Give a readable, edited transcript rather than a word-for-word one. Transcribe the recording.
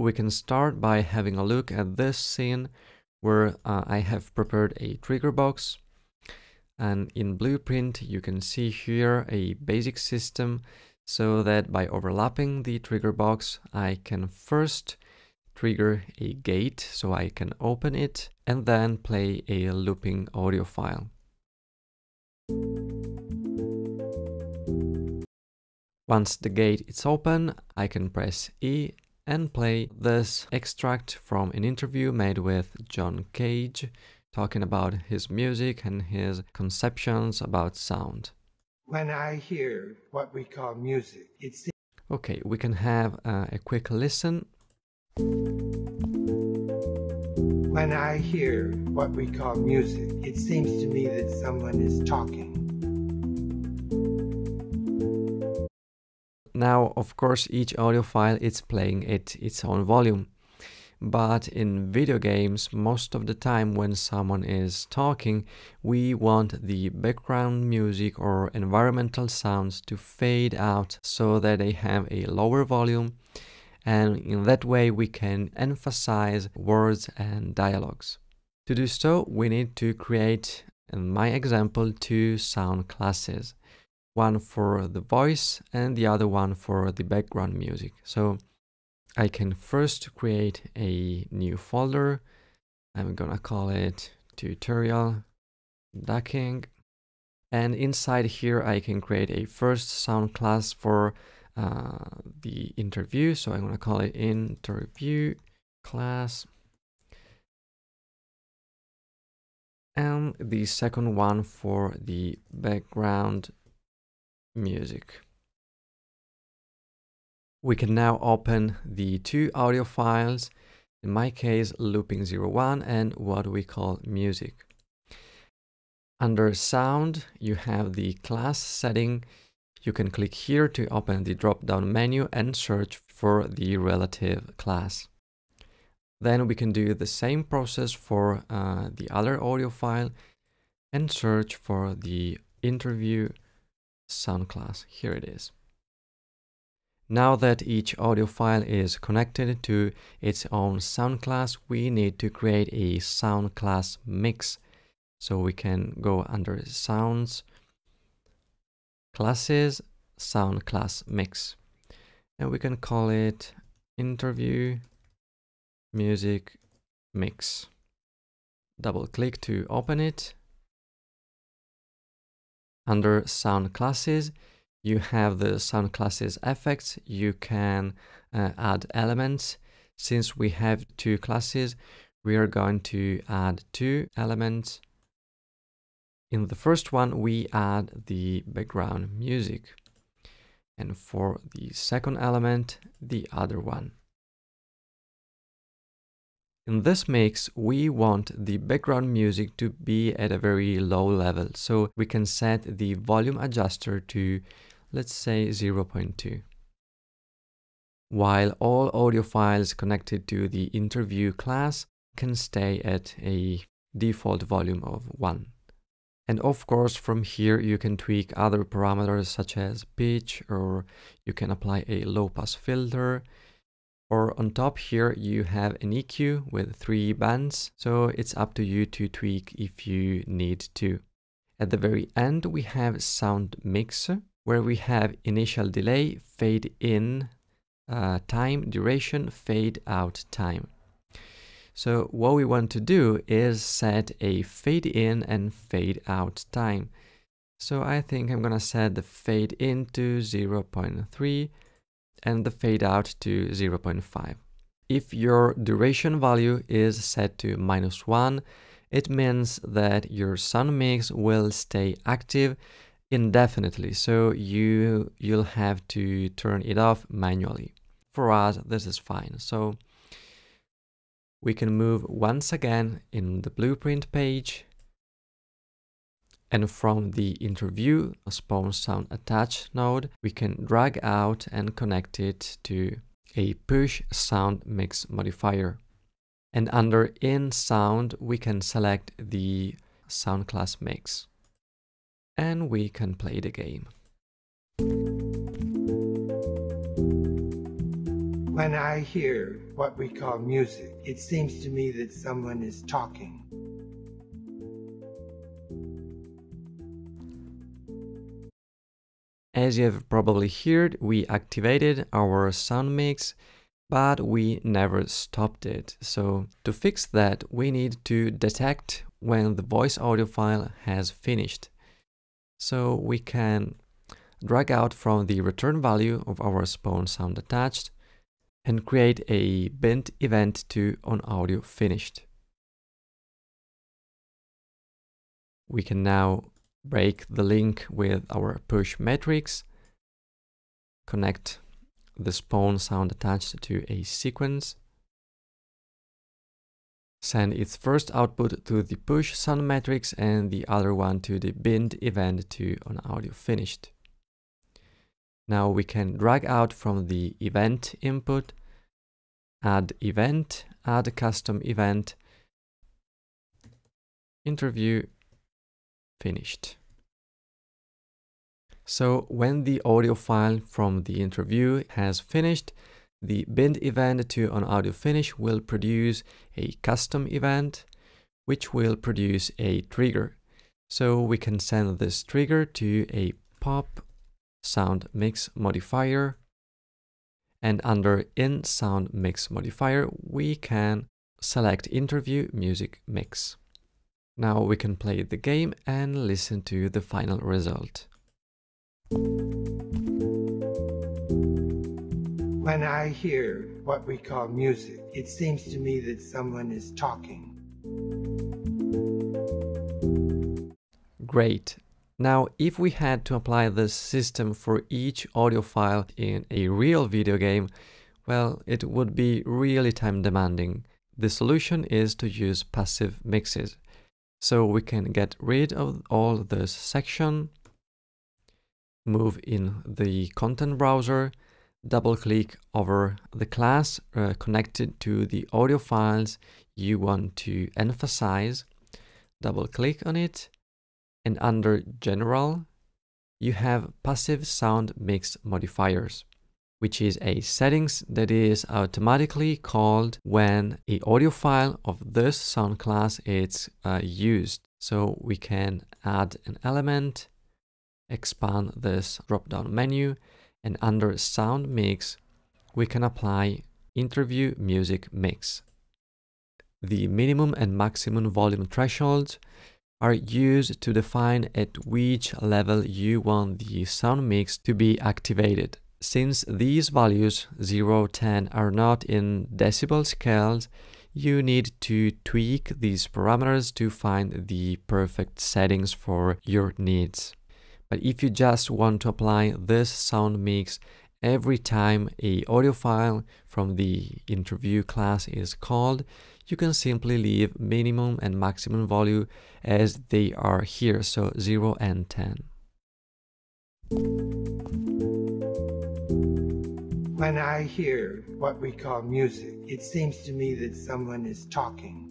we can start by having a look at this scene where I have prepared a trigger box. And in Blueprint, you can see here a basic system so that by overlapping the trigger box, I can first trigger a gate so I can open it and then play a looping audio file. Once the gate is open, I can press E and play this extract from an interview made with John Cage, talking about his music and his conceptions about sound. When I hear what we call music, it's... Okay, we can have a quick listen. When I hear what we call music, it seems to me that someone is talking. Now, of course, each audio file is playing at its own volume. But in video games, most of the time when someone is talking, we want the background music or environmental sounds to fade out so that they have a lower volume, and in that way we can emphasize words and dialogues. To do so, we need to create, in my example, two sound classes, one for the voice and the other one for the background music. So I can first create a new folder. I'm gonna call it tutorial ducking, and inside here I can create a first sound class for the interview, so I'm gonna call it interview class, and the second one for the background music. We can now open the two audio files, in my case looping 01 and what we call music. Under sound you have the class setting. You can click here to open the drop down menu and search for the relative class. Then we can do the same process for the other audio file and search for the interview sound class. Here it is. Now that each audio file is connected to its own sound class, we need to create a sound class mix. So we can go under sounds, classes, sound class mix, and we can call it interview music mix. Double click to open it. Under sound classes, you have the sound classes effects. You can add elements. Since we have two classes, we are going to add two elements. In the first one, we add the background music, and for the second element, the other one. In this mix, we want the background music to be at a very low level, so we can set the volume adjuster to, let's say, 0.2. While all audio files connected to the interview class can stay at a default volume of 1. And of course, from here you can tweak other parameters such as pitch, or you can apply a low-pass filter. Or on top here you have an EQ with 3 bands, so it's up to you to tweak if you need to. At the very end we have sound mix, where we have initial delay, fade in time, duration, fade out time. So what we want to do is set a fade in and fade out time. So I think I'm gonna set the fade in to 0.3 and the fade out to 0.5. If your duration value is set to -1, it means that your sound mix will stay active indefinitely, so you'll have to turn it off manually. For us, this is fine, so we can move once again in the Blueprint page, and from the interview spawn sound attached node, we can drag out and connect it to a push sound mix modifier. And under in sound, we can select the sound class mix, and we can play the game. When I hear what we call music, it seems to me that someone is talking. As you've probably heard, we activated our sound mix, but we never stopped it. So to fix that, we need to detect when the voice audio file has finished. So we can drag out from the return value of our spawn sound attached and create a bent event to onAudioFinished. We can now break the link with our push matrix, connect the spawn sound attached to a sequence, send its first output to the push sound matrix and the other one to the bind event to onAudioFinished. Now we can drag out from the event input, add event, add custom event, interview, finished. So when the audio file from the interview has finished, the bind event to onAudioFinish will produce a custom event, which will produce a trigger. So we can send this trigger to a pop sound mix modifier, and under in sound mix modifier we can select interview music mix. Now we can play the game and listen to the final result. When I hear what we call music, it seems to me that someone is talking. Great. Now, if we had to apply this system for each audio file in a real video game, well, it would be really time demanding. The solution is to use passive mixes. So we can get rid of all this section, move in the content browser, double click over the class connected to the audio files you want to emphasize, double click on it, and under General, you have Passive Sound Mix Modifiers, which is a settings that is automatically called when an audio file of this sound class is used. So we can add an element, expand this drop-down menu, and under Sound Mix, we can apply Interview Music Mix. The minimum and maximum volume thresholds are used to define at which level you want the sound mix to be activated. Since these values 0, 10 are not in decibel scales, you need to tweak these parameters to find the perfect settings for your needs. But if you just want to apply this sound mix every time an audio file from the interview class is called, you can simply leave minimum and maximum value as they are here, so 0 and 10. When I hear what we call music, it seems to me that someone is talking.